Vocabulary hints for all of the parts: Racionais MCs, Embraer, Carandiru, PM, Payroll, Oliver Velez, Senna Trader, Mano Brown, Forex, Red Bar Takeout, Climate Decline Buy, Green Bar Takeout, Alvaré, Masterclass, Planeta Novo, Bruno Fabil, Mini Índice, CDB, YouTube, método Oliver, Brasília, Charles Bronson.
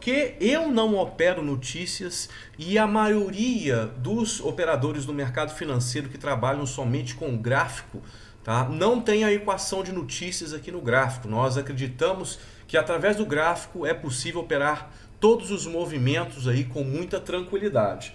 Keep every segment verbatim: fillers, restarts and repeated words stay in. porque eu não opero notícias e a maioria dos operadores do mercado financeiro que trabalham somente com o gráfico, tá, não tem a equação de notícias aqui no gráfico. Nós acreditamos que através do gráfico é possível operar todos os movimentos aí com muita tranquilidade.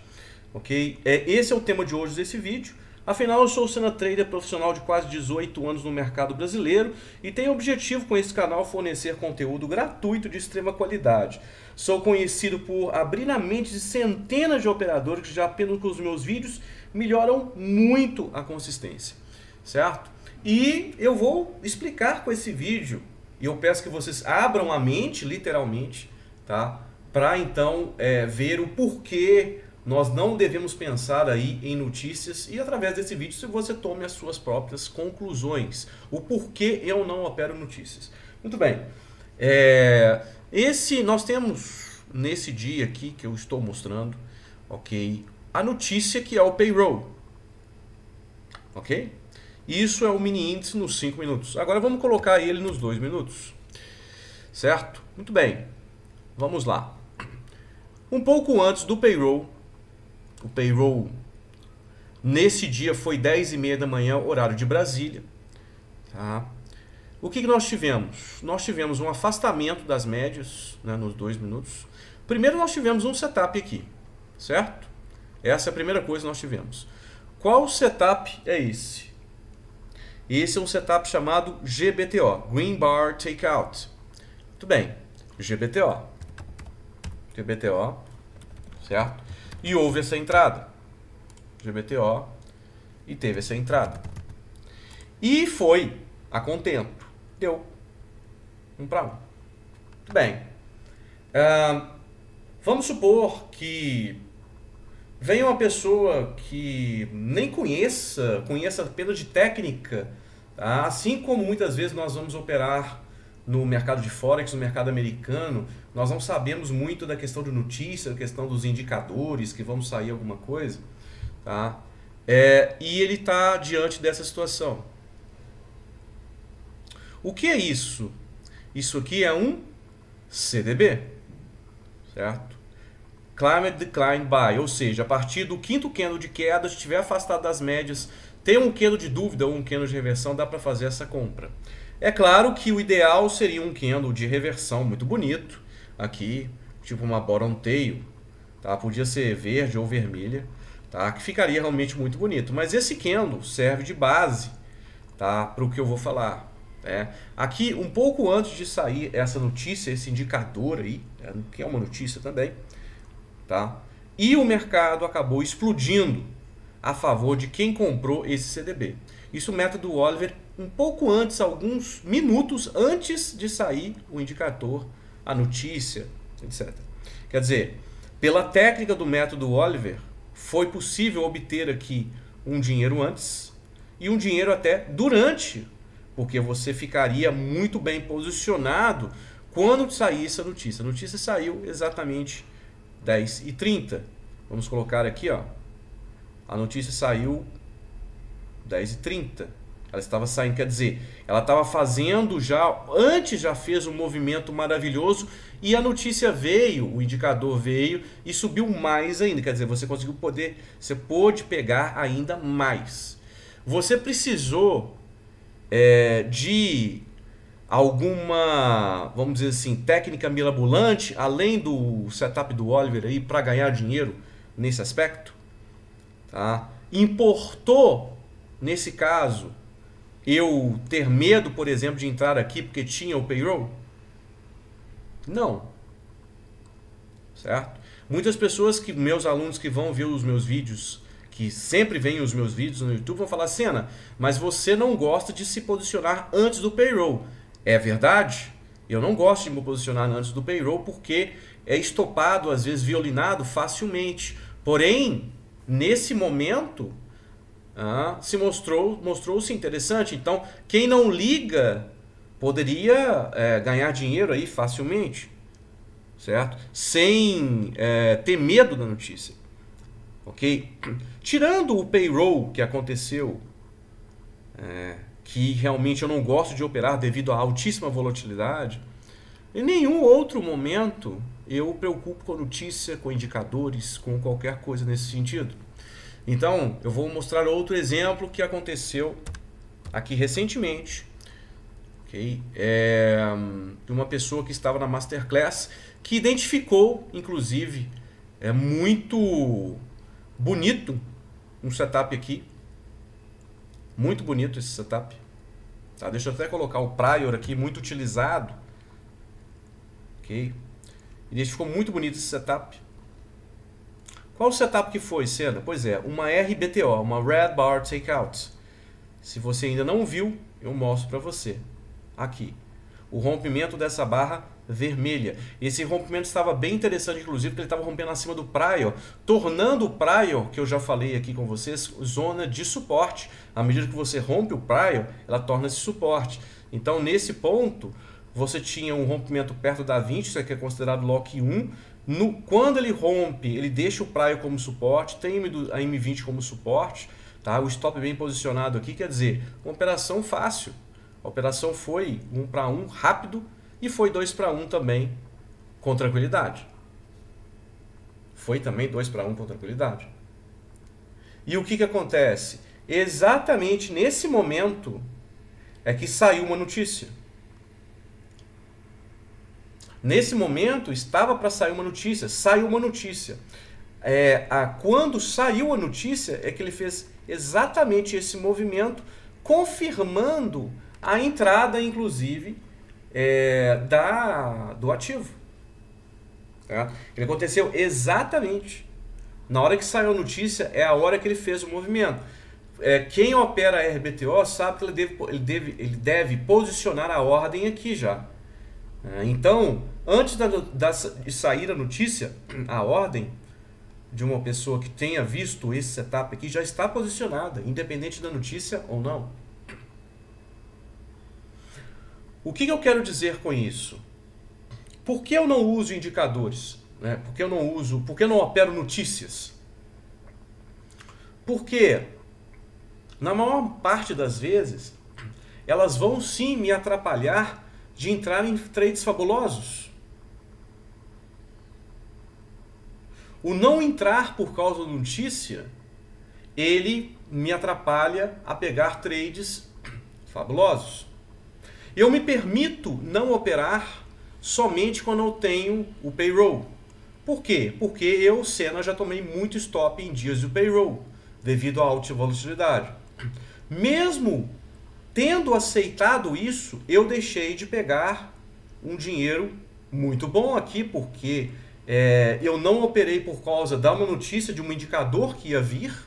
Ok? É, esse é o tema de hoje desse vídeo. Afinal, eu sou o Senna Trader, profissional de quase dezoito anos no mercado brasileiro e tenho o objetivo com esse canal fornecer conteúdo gratuito de extrema qualidade. Sou conhecido por abrir a mente de centenas de operadores que já apenas com os meus vídeos melhoram muito a consistência, certo? E eu vou explicar com esse vídeo, e eu peço que vocês abram a mente, literalmente, tá? Para então é, ver o porquê nós não devemos pensar aí em notícias, e através desse vídeo se você tome as suas próprias conclusões. O porquê eu não opero notícias. Muito bem. É, esse, nós temos nesse dia aqui que eu estou mostrando, ok, a notícia que é o payroll. Ok? Isso é o mini índice nos cinco minutos. Agora vamos colocar ele nos dois minutos. Certo? Muito bem. Vamos lá. Um pouco antes do payroll, o payroll nesse dia foi dez e meia da manhã, horário de Brasília. Tá? O que, que nós tivemos? Nós tivemos um afastamento das médias, né, nos dois minutos. Primeiro nós tivemos um setup aqui, certo? Essa é a primeira coisa que nós tivemos. Qual setup é esse? Esse é um setup chamado G B T O, Green Bar Takeout. Muito bem, G B T O. G B T O, certo? E houve essa entrada, G B T O, e teve essa entrada. E foi a contento. Deu um para um. Muito bem. Uh, vamos supor que venha uma pessoa que nem conheça, conheça apenas de técnica, tá? Assim como muitas vezes nós vamos operar no mercado de Forex, no mercado americano, nós não sabemos muito da questão de notícia, da questão dos indicadores, que vamos sair alguma coisa, tá? É, e ele está diante dessa situação. O que é isso? Isso aqui é um C D B, certo? Climate Decline Buy, ou seja, a partir do quinto candle de queda, se estiver afastado das médias, tem um candle de dúvida ou um candle de reversão, dá para fazer essa compra. É claro que o ideal seria um candle de reversão muito bonito, aqui, tipo uma bottom tail, tá? Podia ser verde ou vermelha, tá? Que ficaria realmente muito bonito. Mas esse candle serve de base, tá? Para o que eu vou falar, né? Aqui, um pouco antes de sair essa notícia, esse indicador aí, que é uma notícia também, tá? E o mercado acabou explodindo a favor de quem comprou esse C D B. Isso o método Oliver, um pouco antes, alguns minutos antes de sair o indicador, a notícia, etcétera. Quer dizer, pela técnica do método Oliver, foi possível obter aqui um dinheiro antes e um dinheiro até durante, porque você ficaria muito bem posicionado quando saísse a notícia. A notícia saiu exatamente dez e trinta. Vamos colocar aqui, ó. A notícia saiu dez e trinta. Ela estava saindo, quer dizer, ela estava fazendo já, antes já fez um movimento maravilhoso e a notícia veio, o indicador veio e subiu mais ainda. Quer dizer, você conseguiu poder, você pôde pegar ainda mais. Você precisou é, de alguma, vamos dizer assim, técnica mirabolante, além do setup do Oliver aí, para ganhar dinheiro nesse aspecto? Tá? Importou, nesse caso, eu ter medo, por exemplo, de entrar aqui porque tinha o payroll? Não. Certo? Muitas pessoas, que meus alunos que vão ver os meus vídeos, que sempre veem os meus vídeos no YouTube, vão falar, Senna, mas você não gosta de se posicionar antes do payroll. É verdade? Eu não gosto de me posicionar antes do payroll porque é estopado, às vezes violinado facilmente. Porém, nesse momento, ah, se mostrou, mostrou-se interessante. Então, quem não liga poderia é, ganhar dinheiro aí facilmente, certo? Sem é, ter medo da notícia, ok? Tirando o payroll que aconteceu, é, que realmente eu não gosto de operar devido à altíssima volatilidade, Em nenhum outro momento eu me preocupo com notícia, com indicadores, com qualquer coisa nesse sentido. Então, eu vou mostrar outro exemplo que aconteceu aqui recentemente. Okay? É, uma pessoa que estava na Masterclass, que identificou, inclusive, é muito bonito um setup aqui. Muito bonito esse setup. Tá? Deixa eu até colocar o prior aqui, muito utilizado. Ok? Identificou muito bonito esse setup. Qual o setup que foi, Senna? Pois é, uma R B T O, uma Red Bar Takeout. Se você ainda não viu, eu mostro para você. Aqui. O rompimento dessa barra vermelha. Esse rompimento estava bem interessante, inclusive, porque ele estava rompendo acima do prior, tornando o prior, que eu já falei aqui com vocês, zona de suporte. À medida que você rompe o prior, ela torna-se suporte. Então, nesse ponto, você tinha um rompimento perto da vinte, isso aqui é considerado lock um. No, quando ele rompe, ele deixa o prior como suporte, tem a M vinte como suporte, tá? O stop bem posicionado aqui, quer dizer, uma operação fácil. A operação foi um para um rápido e foi dois para um também com tranquilidade. Foi também dois para um com tranquilidade. E o que, que acontece? Exatamente nesse momento é que saiu uma notícia. Nesse momento, estava para sair uma notícia. Saiu uma notícia. É, a, quando saiu a notícia, é que ele fez exatamente esse movimento, confirmando a entrada, inclusive, é, da, do ativo. Tá? Ele aconteceu exatamente. Na hora que saiu a notícia, é a hora que ele fez o movimento. É, quem opera a R B T O sabe que ele deve, ele deve, ele deve posicionar a ordem aqui já. É, então, antes da, da, de sair a notícia, a ordem de uma pessoa que tenha visto esse setup aqui já está posicionada, independente da notícia ou não. O que, que eu quero dizer com isso? Por que eu não uso indicadores? Né? Por que eu não uso, por que eu não opero notícias? Porque, na maior parte das vezes, elas vão sim me atrapalhar de entrar em trades fabulosos. O não entrar por causa da notícia, ele me atrapalha a pegar trades fabulosos. Eu me permito não operar somente quando eu tenho o payroll. Por quê? Porque eu, Senna, já tomei muito stop em dias do payroll, devido à alta volatilidade. Mesmo tendo aceitado isso, eu deixei de pegar um dinheiro muito bom aqui, porque é, eu não operei por causa da uma notícia, de um indicador que ia vir,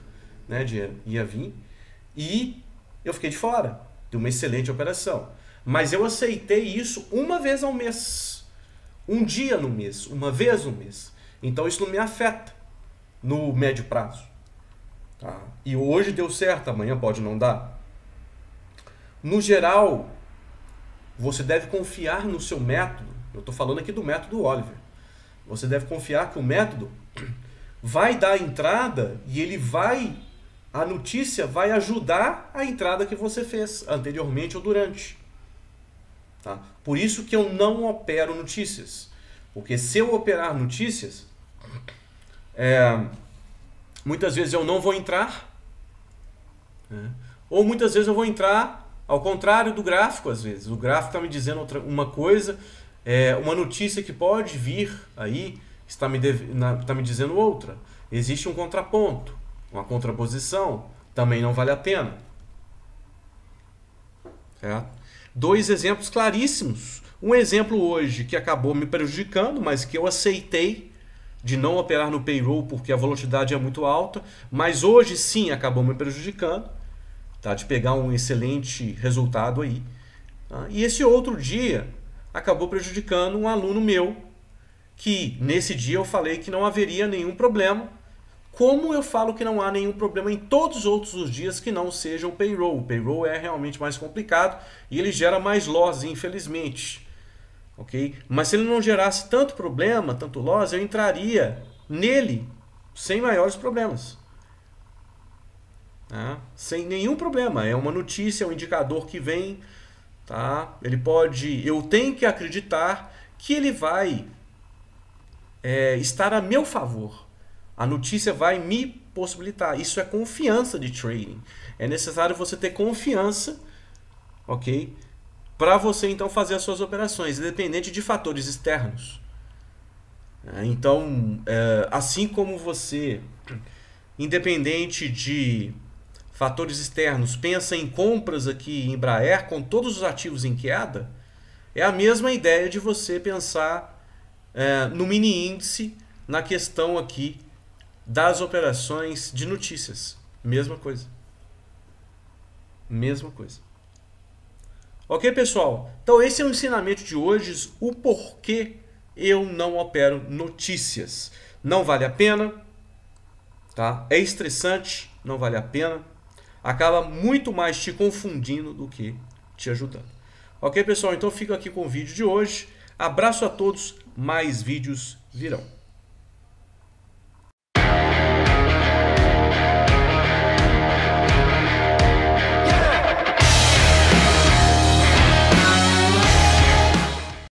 né, de, ia vir, e eu fiquei de fora de uma excelente operação. Mas eu aceitei isso uma vez ao mês, um dia no mês, uma vez no mês. Então isso não me afeta no médio prazo. Tá? E hoje deu certo, amanhã pode não dar. No geral, você deve confiar no seu método. Eu estou falando aqui do método Oliver. Você deve confiar que o método vai dar entrada e ele vai, a notícia vai ajudar a entrada que você fez anteriormente ou durante. Tá? Por isso que eu não opero notícias. Porque se eu operar notícias, é, muitas vezes eu não vou entrar, né? Ou muitas vezes eu vou entrar ao contrário do gráfico, às vezes. O gráfico está me dizendo outra, uma coisa, é, uma notícia que pode vir aí, está me, deve, na, está me dizendo outra. Existe um contraponto, uma contraposição, também não vale a pena. É. Dois exemplos claríssimos. Um exemplo hoje que acabou me prejudicando, mas que eu aceitei de não operar no payroll porque a volatilidade é muito alta, mas hoje sim acabou me prejudicando. Tá, de pegar um excelente resultado aí. Tá? E esse outro dia acabou prejudicando um aluno meu, que nesse dia eu falei que não haveria nenhum problema. Como eu falo que não há nenhum problema em todos os outros dias que não sejam payroll. O payroll é realmente mais complicado e ele gera mais loss, infelizmente. Okay? Mas se ele não gerasse tanto problema, tanto loss, eu entraria nele sem maiores problemas. Tá? Sem nenhum problema, é uma notícia, é um indicador que vem, tá? Ele pode, eu tenho que acreditar que ele vai é, estar a meu favor. A notícia vai me possibilitar. Isso é confiança de trading. É necessário você ter confiança, ok? Para você então fazer as suas operações, independente de fatores externos. Então, é, assim como você, independente de fatores externos, pensa em compras aqui em Embraer com todos os ativos em queda, é a mesma ideia de você pensar é, no mini índice na questão aqui das operações de notícias. Mesma coisa. Mesma coisa. Ok, pessoal? Então esse é o ensinamento de hoje, o porquê eu não opero notícias. Não vale a pena, tá? É estressante, não vale a pena. Acaba muito mais te confundindo do que te ajudando. Ok, pessoal? Então fico aqui com o vídeo de hoje. Abraço a todos. Mais vídeos virão.